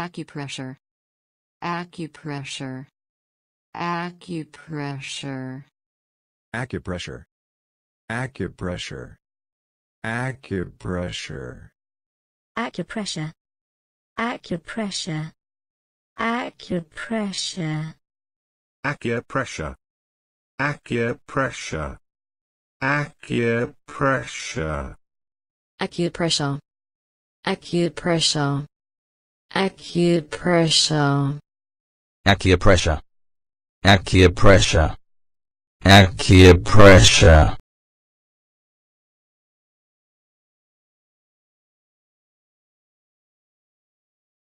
Acupressure. Acupressure. Acupressure. Acupressure. Acupressure. Acupressure. Acupressure. Acupressure. Acupressure. Acupressure. Acupressure. Acupressure. Acupressure. Acupressure. Acupressure. Acupressure. Acupressure. Acupressure.